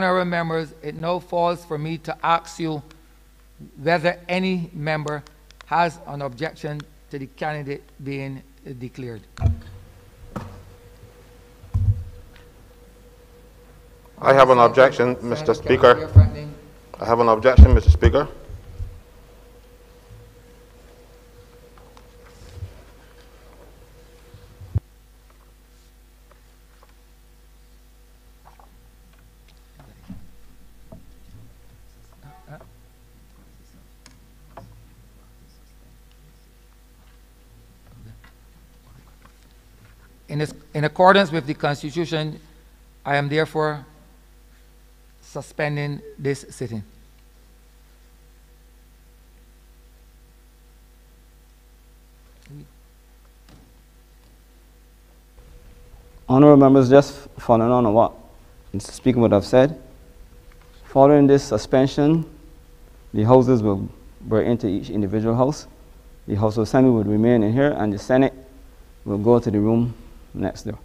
Honour members, it now falls for me to ask you whether any member has an objection to the candidate being declared. I have an objection, Mr. Speaker. I have an objection, Mr. Speaker. In accordance with the Constitution, I am therefore suspending this sitting. Honourable members, just following on what Mr. Speaker would have said, following this suspension, the houses will break into each individual house. The House of Assembly will remain in here, and the Senate will go to the room next door.